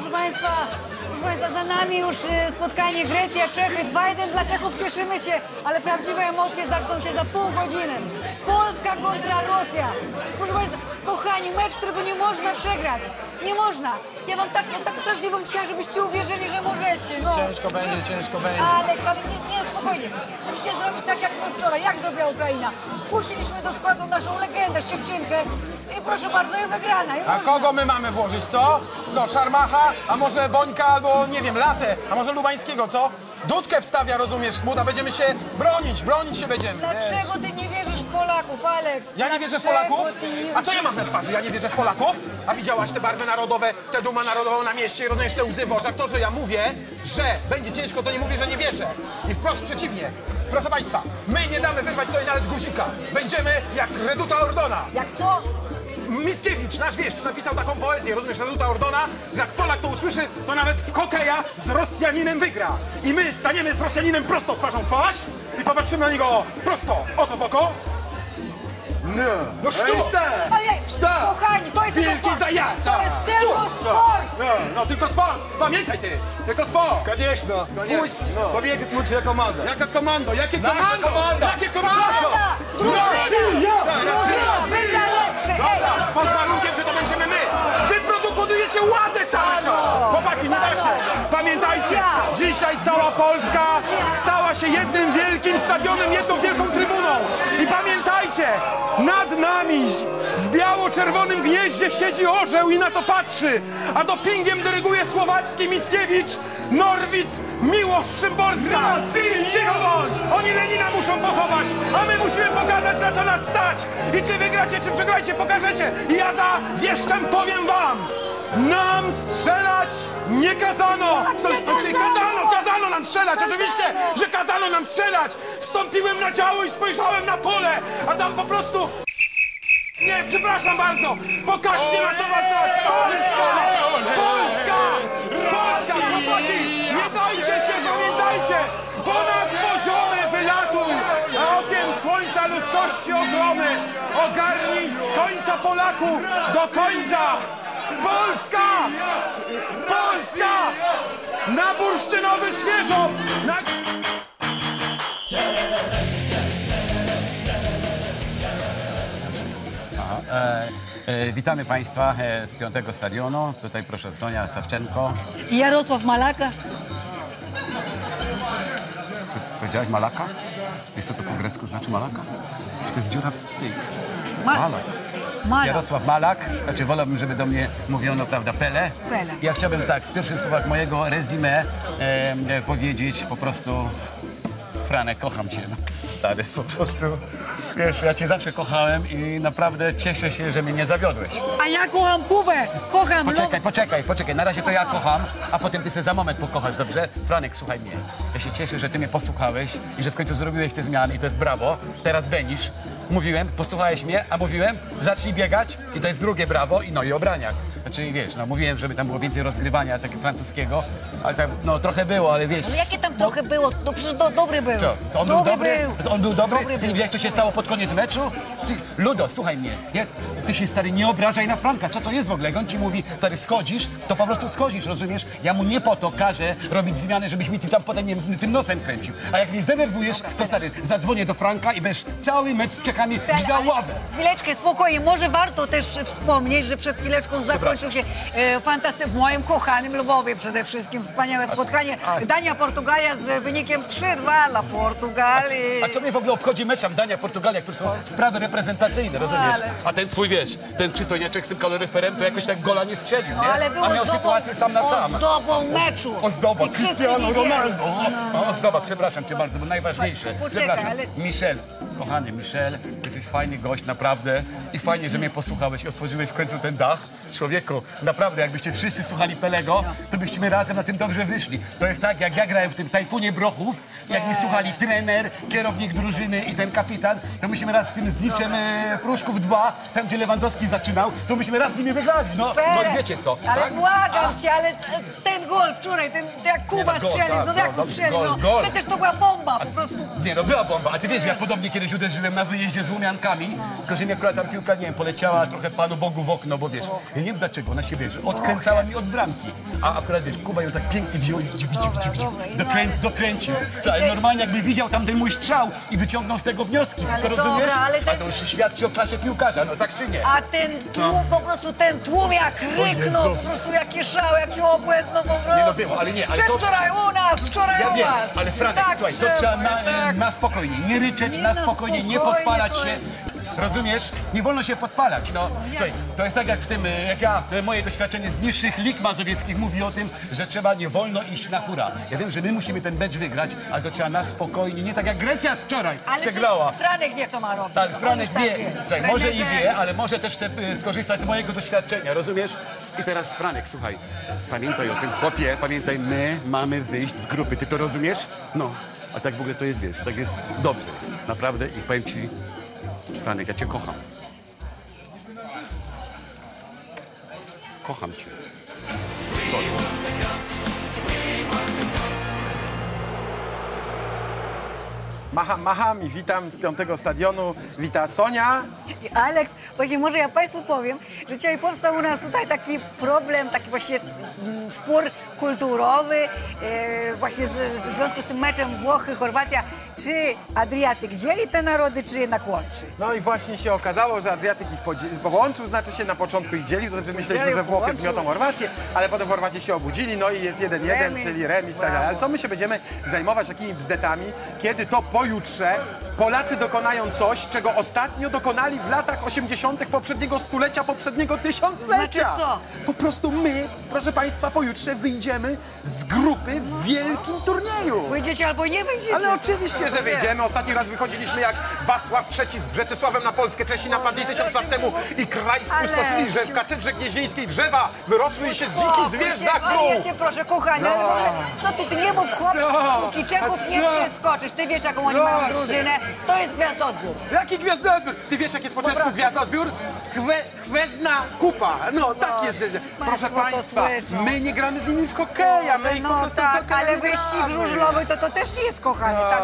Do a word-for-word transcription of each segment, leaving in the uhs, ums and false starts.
proszę Państwa, proszę Państwa, za nami już spotkanie Grecja-Czechy. dwa jeden dla Czechów, cieszymy się, ale prawdziwe emocje zaczną się za pół godziny. Polska kontra Rosja. Proszę Państwa, kochani, mecz, którego nie można przegrać. Nie można. Ja Wam tak, ja tak strasznie bym chciała, żebyście uwierzyli, że możecie. No. Ciężko będzie, ciężko będzie. Aleks, ale nie, nie, spokojnie. Musicie zrobić tak, jak my wczoraj. Jak zrobiła Ukraina? Wpuściliśmy do składu naszą legendę, Szewczynkę. I proszę bardzo, i wygrana. I a można. Kogo my mamy włożyć, co? Co, Szarmacha? A może Bońka albo, nie wiem, Latę? A może Lubańskiego, co? Dudkę wstawia, rozumiesz, Smuda. Będziemy się bronić, bronić się będziemy. Dlaczego ty nie wierzysz w Polaków, Aleks? Ja nie wierzę w Polaków? Nie... A co ja mam na twarzy? Ja nie wierzę w Polaków? A widziałaś te barwy narodowe, tę dumę narodową na mieście, rozumiesz, te łzy w oczach? To, że ja mówię, że będzie ciężko, to nie mówię, że nie wierzę. I wprost przeciwnie. Proszę Państwa, my nie damy wyrwać sobie nawet guzika. Będziemy jak Reduta Ordona. Jak co? Mickiewicz, nasz wieszcz, napisał taką poezję, rozumiesz, Reduta Ordona, że jak Polak to usłyszy, to nawet w hokeja z Rosjaninem wygra. I my staniemy z Rosjaninem prosto twarzą w twarz i popatrzymy na niego prosto, oko w oko. No, no sztuk! Kochani, to jest wielki zajac! To jest tylko sport! No, no, tylko sport! Pamiętaj ty! Tylko sport! Koniecznie! Puść! Powiedzieć mu, że komanda! Jaka komando? Jakie komando? komando? Jakie komando? Komanda! Drużyna! Drużyna lepsze! Dobra, pod warunkiem, że to będziemy my! Wy produkujecie ładę cały czas! Chłopaki, nieważne! Pamiętajcie! Dzisiaj cała Polska stała się jednym wielkim stadionem, jedną wielką trybuną! I pamiętajcie! Nad nami w biało-czerwonym gnieździe siedzi orzeł i na to patrzy, a dopingiem dyryguje Słowacki, Mickiewicz, Norwid, Miłosz, Szymborska. Cicho bądź! Oni Lenina muszą pochować, a my musimy pokazać, na co nas stać. I czy wygracie, czy przegrajcie, pokażecie. I ja za wieszczem powiem wam, nam strzelać nie kazano! Co, nie to, kazano. kazano! Kazano nam strzelać! Kazano. Oczywiście, że kazano nam strzelać! Wstąpiłem na działo i spojrzałem na pole, a tam po prostu... Nie, przepraszam bardzo! Pokażcie, ole, na co was dać! Polska! Ole, Polska! Ole, Polska! Chłopaki! Nie dajcie się, pamiętajcie! Ponad poziomy wylatuj! A okiem słońca ludzkości ogromy! Ogarnij z końca Polaku do końca! Polska! Polska! Na bursztynowy świeżo! Na... Aha, e, e, witamy Państwa e, z piątego stadionu. Tutaj proszę Sonia Sawczenko. I Jarosław Małaka. Co, co powiedziałaś? Malaka? Wiesz, co to po grecku znaczy Malaka? To jest dziura w tej... Malak. Malak. Jarosław Małak, znaczy wolałbym, żeby do mnie mówiono, prawda, Pele. Pele. Ja chciałbym tak, w pierwszych słowach mojego resume e, e, powiedzieć po prostu... Franek, kocham cię, stary, po prostu, wiesz, ja cię zawsze kochałem i naprawdę cieszę się, że mnie nie zawiodłeś. A ja kocham Kubę, kocham... Poczekaj, poczekaj, poczekaj, na razie to ja kocham, a potem ty se za moment pokochasz, dobrze? Franek, słuchaj mnie, ja się cieszę, że ty mnie posłuchałeś i że w końcu zrobiłeś te zmiany i to jest brawo, teraz benisz. Mówiłem, posłuchałeś mnie, a mówiłem, zacznij biegać i to jest drugie brawo i no i obraniak. Znaczy, wiesz, no mówiłem, żeby tam było więcej rozgrywania takiego francuskiego, ale tak, no trochę było, ale wiesz... Ale jakie tam trochę było? No przecież do, dobry był. Co? To on dobry był dobry? Był. To on był dobry? dobry ty był. Wiesz, co się stało pod koniec meczu? Ty, Ludo, słuchaj mnie, ja, ty się, stary, nie obrażaj na Franka, co to jest w ogóle? On ci mówi, stary, schodzisz, to po prostu schodzisz, rozumiesz? Ja mu nie po to każę robić zmiany, żebyś mi ty tam potem nie, tym nosem kręcił. A jak mnie zdenerwujesz, dobra, to, stary, zadzwonię do Franka i będziesz cały mecz z Czechami grzał ławę. Chwileczkę, spokojnie, może warto też wspomnieć, że przed chwileczką zakończył się e, fantastyczny w moim kochanym Lwowie przede wszystkim. Wspaniałe spotkanie. Dania-Portugalia z wynikiem trzy dwa dla Portugalii. A, a co mnie w ogóle obchodzi mecz tam Dania-Portugalia, które są sprawy reprezentacyjne, rozumiesz? Ale... A ten twój, wiesz, ten przystojniaczek z tym kaloryferem to jakoś tak gola nie strzelił, nie? Ale było a miał sytuację sam na sam. Ozdobą meczu. Ozdoba, Cristiano Ronaldo. O, ozdoba, przepraszam cię bardzo, bo najważniejsze. Przepraszam, ale... Michel. Kochany Michel, jesteś fajny gość, naprawdę. I fajnie, że mnie posłuchałeś i otworzyłeś w końcu ten dach. Człowieku, naprawdę, jakbyście wszyscy słuchali Pelego, to byśmy razem na tym dobrze wyszli. To jest tak, jak ja grałem w tym Tajfunie Brochów, jak mnie słuchali trener, kierownik drużyny i ten kapitan, to myśmy raz z tym Zniczem Pruszków drugi, tam gdzie Lewandowski zaczynał, to myśmy raz z nimi wygrali. No, no i wiecie co, ale tak? Błagam cię, ale ten gol wczoraj, ten jak Kuba strzelił, no jak strzelił, no przecież to była bomba, po prostu. Nie, no była bomba, a ty wiesz, ja podobnie kiedyś kiedyś uderzyłem na wyjeździe z Łumiankami, tylko że mi akurat tam piłka, nie wiem, poleciała trochę Panu Bogu w okno, bo wiesz, ja nie wiem dlaczego, ona się wierzy, odkręcała mi od bramki, a akurat wiesz, Kuba ją tak pięknie wziął i dokręcił, normalnie jakby widział tamten mój strzał i wyciągnął z tego wnioski, to rozumiesz? A to już świadczy o klasie piłkarza, no tak czy nie? A ten tłum, po prostu ten tłum jak ryknął, po prostu jaki szał, jaki obłęd, no po prostu. Nie no było, ale nie, ale to... Wczoraj u nas, wczoraj u was. Ale Franek, słuchaj, to trzeba na spokojnie, nie ryczeć, na spokojnie, nie podpalać się. Rozumiesz? Nie wolno się podpalać, no. Słuchaj, to jest tak jak w tym, jak ja, moje doświadczenie z niższych lig mazowieckich mówi o tym, że trzeba nie wolno iść na hura. Ja wiem, że my musimy ten mecz wygrać, ale to trzeba na spokojnie, nie tak jak Grecja wczoraj przegrała. Ale Franek wie, co ma robić. Tak, Franek wie, słuchaj, może i wie, ale może też chce skorzystać z mojego doświadczenia, rozumiesz? I teraz Franek, słuchaj, pamiętaj o tym chłopie, pamiętaj, my mamy wyjść z grupy, ty to rozumiesz? No, a tak w ogóle to jest, wiesz, tak jest, dobrze jest, naprawdę i powiem ci, Franek, ja cię kocham. Kocham cię. Sorry. Macham, macham i witam z piątego stadionu. Wita Sonia. Aleks, właśnie może ja Państwu powiem, że dzisiaj powstał u nas tutaj taki problem, taki właśnie spór kulturowy, yy, właśnie z, z, w związku z tym meczem Włochy, Chorwacja, czy Adriatyk dzieli te narody, czy jednak łączy? No i właśnie się okazało, że Adriatyk ich połączył, znaczy się na początku ich dzielił, to znaczy myśleliśmy, że Włochy zmiotą Chorwację, ale potem Chorwaci się obudzili, no i jest jeden jeden, czyli remis, tak dalej. Ale co my się będziemy zajmować takimi bzdetami, kiedy to pojutrze Polacy dokonają coś, czego ostatnio dokonali w latach osiemdziesiątych poprzedniego stulecia, poprzedniego tysiąclecia. Znaczy co? Po prostu my, proszę Państwa, pojutrze wyjdziemy z grupy w wielkim turnieju. Wyjdziecie albo nie wyjdziecie. Ale oczywiście, że wyjdziemy. Ostatni raz wychodziliśmy jak Wacław trzeci z Brzetysławem na Polskę. Czesi napadli tysiąc lat temu i kraj spustoszyli, że w Katedrze Gnieźnieńskiej drzewa wyrosły i się dziki zwierzę knuł. Proszę, kochanie, no. Co ty, ty nie mów chłopców, Kijczyków nie przeskoczysz. Ty wiesz, jaką oni no, mają drużynę. To jest gwiazdozbiór. Jaki gwiazdozbiór? Ty wiesz, jak jest po czesku gwiazdozbiór? Chwe, chwezna kupa. No, no tak jest. Proszę Państwa, my nie gramy z nimi w hokeja. My ich no, po prostu tak, ale wyścig żużlowy to, to też nie jest, kochanie. Tak.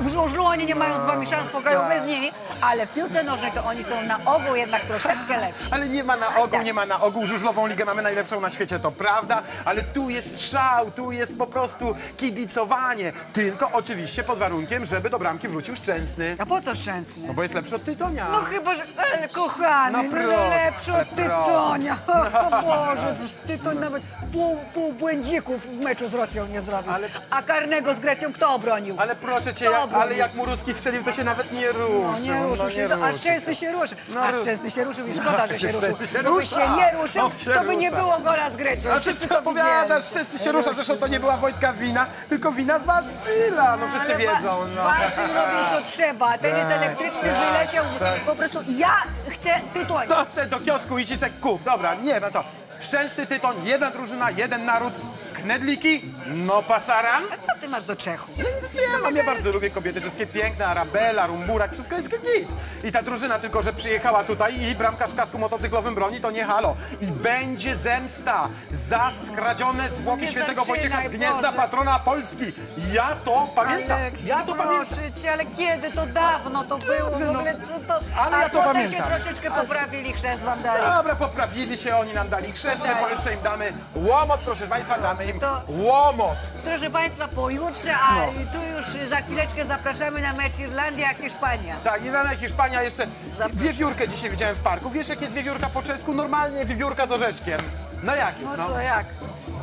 W żużlu oni nie mają z wami szans hokejowych z nimi, ale w piłce nożnej to oni są na ogół jednak troszeczkę lepsi. Ale nie ma na ogół, nie ma na ogół. Żużlową ligę mamy najlepszą na świecie, to prawda, ale tu jest szał, tu jest po prostu kibicowanie. Tylko oczywiście pod warunkiem, żeby do bramki wrócił Szczęsny. A po co Szczęsny? No bo jest lepszy od Tytonia. No chyba, że... Ale kochany, no, proszę, no lepszy od Tytonia. O Boże, Tytoń nawet pół, pół błędzików w meczu z Rosją nie zrobił. Ale... A karnego z Grecją kto obronił? Ale proszę cię, jak, ale jak Muruski strzelił, to się nawet nie ruszył. No nie ruszył no, się, no, aż Szczęsny się ruszył. No, aż Szczęsny się ruszył i szkoda, że się ruszył. Gdyby się nie ruszył, to by nie było gola z Grecją. A wszyscy co powiadasz, Szczęsny się rusza. Zresztą to nie była Wojtka wina, tylko wina Wasila. No wszyscy wiedzą. Wasil robił co trzeba, ten jest elektryczny, wyleciał. Po prostu ja chcę Tytoń. To se do kiosku i ci se kup. Dobra, nie ma to. Szczęsny, Tytoń, jedna drużyna, jeden naród. Knedliki, no pasaran. A co ty masz do Czechów? Ja nic nie mam, ja bardzo lubię kobiety czeskie, piękne, Arabela, Rumburak, wszystko jest git. I ta drużyna tylko, że przyjechała tutaj i bramkarz w kasku motocyklowym broni, to nie halo. I będzie zemsta za skradzione zwłoki świętego Wojciecha z gniezda patrona Polski. Ja to pamiętam, ja to pamiętam. Ale kiedy, to dawno to było, w ogóle co to... Ale ja to pamiętam. Potem się troszeczkę poprawili, chrzest wam dali. Dobra, poprawili się, oni nam dali chrzest, Polsce im damy łomot, proszę Państwa, damy im to, łomot! Proszę Państwa, pojutrze, a no. tu już za chwileczkę zapraszamy na mecz Irlandia-Hiszpania. Tak, Irlandia-Hiszpania jeszcze... Wiewiórkę dzisiaj widziałem w parku. Wiesz, jak jest wiewiórka po czesku? Normalnie wiewiórka z orzeszkiem. No jak jest, no? No co, jak?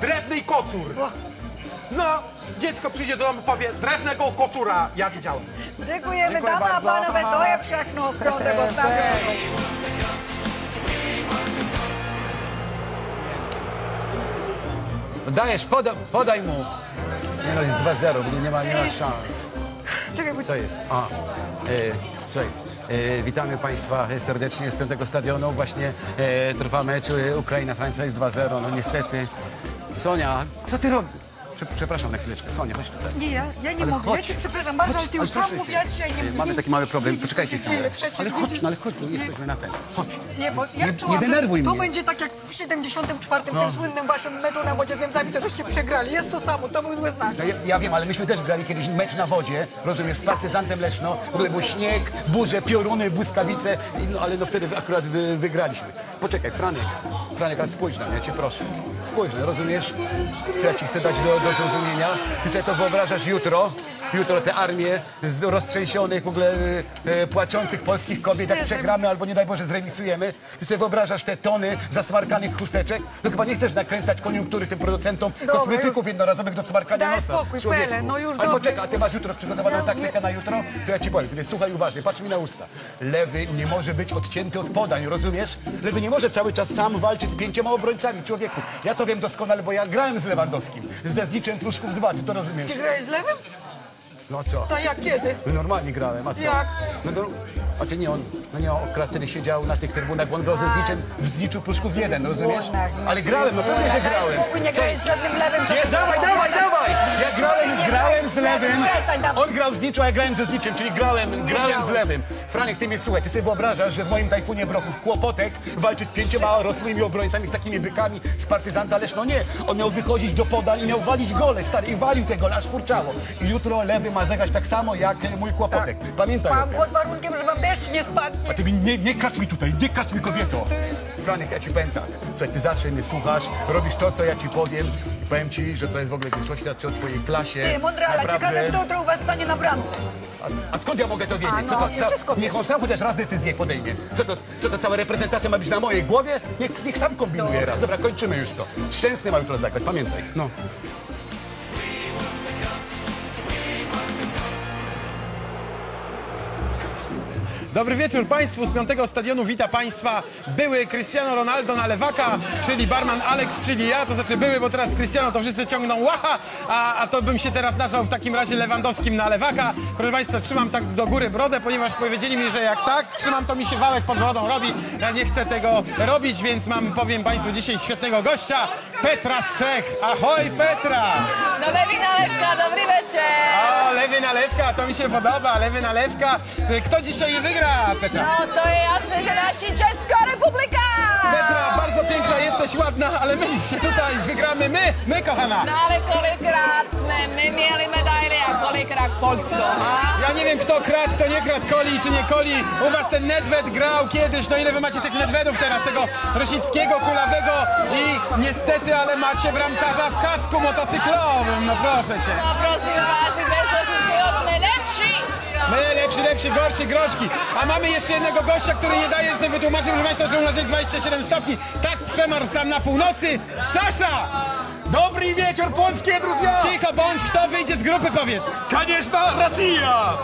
Drewny i kocur. Bo... No, dziecko przyjdzie do domu, powie drewnego kocura. Ja widziałem. Dziękujemy. Dziękuję dama, a Pana Wetoje wszechną z piątego stadionu. Dajesz, poda, podaj mu. Nie no, jest dwa zero, nie ma, nie ma szans. Czekaj, bo... Co jest? A, yy, co jest? E, witamy Państwa serdecznie z piątego stadionu. Właśnie e, trwa mecz Ukraina-Francja, jest dwa zero. No niestety. Sonia, co ty robisz? Przepraszam na chwileczkę, Sonia, chodź tutaj. Nie, ja, ja nie ale mogę. Chodź. Ja cię przepraszam bardzo, chodź, ale ty już ale sam mówiłaś, ja nie wiem. Mamy taki mały problem, widzisz, poczekajcie chwilę. Ale chodź, no, ale chodź, no, jesteśmy na ten. Chodź. Nie, bo ja nie, czułam, nie denerwuj to mnie. Będzie tak jak w siedemdziesiątym czwartym, no. Tym słynnym waszym meczu na wodzie z Niemcami, to żeście przegrali. Jest to samo, to był zły znak. Ja, ja wiem, ale myśmy też grali kiedyś mecz na wodzie, rozumiesz, z Partyzantem Leszno, w ogóle był śnieg, burze, pioruny, błyskawice, no, ale no wtedy akurat wy, wygraliśmy. Poczekaj, Franek, Franek, a spójrz na mnie, ja cię proszę. Spójrz, rozumiesz? Co ja ci chcę dać do, do zrozumienia? Ty sobie to wyobrażasz jutro. Jutro te armie z roztrzęsionych, w ogóle e, płaczących polskich kobiet, jak przegramy albo nie daj Boże zremisujemy. Ty sobie wyobrażasz te tony zasmarkanych chusteczek? No chyba nie chcesz nakręcać koniunktury tym producentom dobra, kosmetyków już jednorazowych do smarkania daj nosa. Spokój, Pele, no już albo czekaj, a ty masz jutro przygotowaną ja taktykę nie... na jutro? To ja ci powiem, więc słuchaj uważnie, patrz mi na usta. Lewy nie może być odcięty od podań, rozumiesz? Lewy nie może cały czas sam walczyć z pięcioma obrońcami, człowieku. Ja to wiem doskonale, bo ja grałem z Lewandowskim, ze Zniczem Pruszków drugi, ty to rozumiesz? Ty grałeś z lewym? No co? To jak kiedy? No normalnie grałem, a co? Jak? No, no, a czy nie on, no nie on akurat wtedy siedział na tych trybunach, bo on grał ze Zniczem w Zniczu Pruszków jeden, rozumiesz? Ale grałem, no pewnie, że grałem. Nie grałeś z żadnym lewym. Nie, dawaj, dawaj, dawaj! Ja grałem, grałem z lewym, on grał w Zniczu, a ja grałem ze Zniczem, czyli grałem, grałem z lewym. Franek, ty mnie słuchaj, ty sobie wyobrażasz, że w moim Tajfunie Brochów Kłopotek walczy z pięcioma rosłymi obrońcami, z takimi bykami z Partyzanta, ależ no nie. On miał wychodzić do podań i miał walić gole, stary, i walił te gole, aż furczało. I jutro lewy ma zagrać tak samo jak mój Kłopotek. Tak. Pamiętaj. Mam pod warunkiem, że wam deszcz nie spadnie. A ty mi nie, nie kracz mi tutaj, nie kracz mi, kobieto. Franek, ja ci powiem tak. Słuchaj, ty zawsze mnie słuchasz, robisz to, co ja ci powiem. Powiem ci, że to jest w ogóle coś, świadczy o twojej klasie. Ty, mądrala, ciekawe, kto jutro u was stanie na bramce. A, a skąd ja mogę to wiedzieć? A, no, co to, co, niech on sam chociaż raz decyzję podejmie. Co to, co to cała reprezentacja ma być na mojej głowie? Niech, niech sam kombinuje no. raz. Dobra, kończymy już to. Szczęsny ma jutro zagrać, pamiętaj. No. Dobry wieczór Państwu z piątego stadionu. Wita Państwa były Cristiano Ronaldo na lewaka, czyli barman Alex, czyli ja. To znaczy były, bo teraz Cristiano to wszyscy ciągną łaha, a, a to bym się teraz nazwał w takim razie Lewandowskim na lewaka. Proszę Państwa, trzymam tak do góry brodę, ponieważ powiedzieli mi, że jak tak trzymam, to mi się wałek pod brodą robi. Ja nie chcę tego robić, więc mam, powiem Państwu, dzisiaj świetnego gościa. Petra z Czech. Ahoj Petra! No lewy nalewka, dobry wieczór! O, lewy nalewka, to mi się podoba, lewy nalewka. Kto dzisiaj wygra? Petra. No to jasne, że nasi dziecko Republika! Petra, bardzo piękna, jesteś ładna, ale my się tutaj wygramy my, my kochana! No ale kolikrat my, my mieli medalię, a kolikrat Polską, a? Ja nie wiem kto kradł, kto nie kradł, koli czy nie koli. U was ten Nedwed grał kiedyś, no ile wy macie tych Nedwedów teraz, tego Rosickiego, Kulawego i niestety, ale macie bramkarza w kasku motocyklowym, no proszę cię. No prosimy was i bez Rosickiego my lepsi! My lepsi, lepsi, gorsi, groszki. A mamy jeszcze jednego gościa, który nie daje sobie wytłumaczyć, proszę Państwa, że u nas jest dwadzieścia siedem stopni. Tak przemarł tam na północy. Sasza! Dobry wieczór, polskie друзья! Cicho bądź, kto wyjdzie z grupy, powiedz. Конечно, Rosja!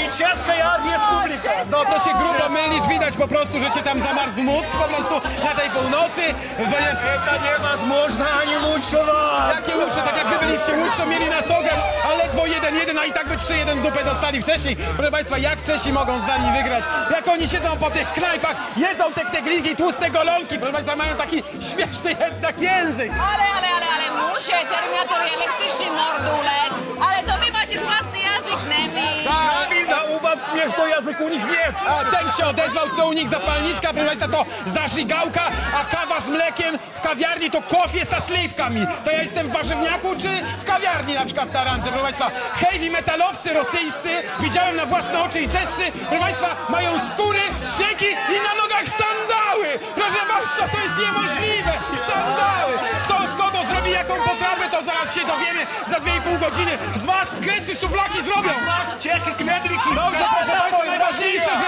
I czeska republika! No to się grubo mylisz, widać po prostu, że cię tam zamarzł mózg po prostu na tej północy. Ponieważ... To niemożliwe, ani Łódź was! Takie Łódź, tak jak wy byliście Łódź, mieli nas ograć, a ledwo jeden jeden, a i tak by trzy jeden w dupę dostali wcześniej. Proszę Państwa, jak Czesi mogą z nami wygrać? Jak oni siedzą po tych knajpach, jedzą te knedliki, tłuste golonki. Proszę Państwa, mają taki śmieszny jednak język. Ale, ale, ale, ale, muszę, terminator elektryczny, mordulec. Ale to wy macie własny język, nemi. Tak, u was śmieszno język, u nich nie. A ten się odezwał, co u nich zapalniczka, proszę Państwa, to zażigałka, a kawa z mlekiem w kawiarni to kofie z śliwkami. To ja jestem w warzywniaku, czy w kawiarni na przykład na randze, proszę Państwa. Heavy metalowcy rosyjscy, widziałem na własne oczy i czescy, proszę Państwa, mają skóry, świeki i na nogach sandały. Proszę Państwa, to jest niemożliwe. Sandały. Kto zgodą zrobi jaką potrawę, to zaraz się dowiemy za dwie i pół godziny. Z was Grecy suwlaki zrobią. Z was Czechy knedliki. Dobrze, proszę Państwa, najważniejsze, że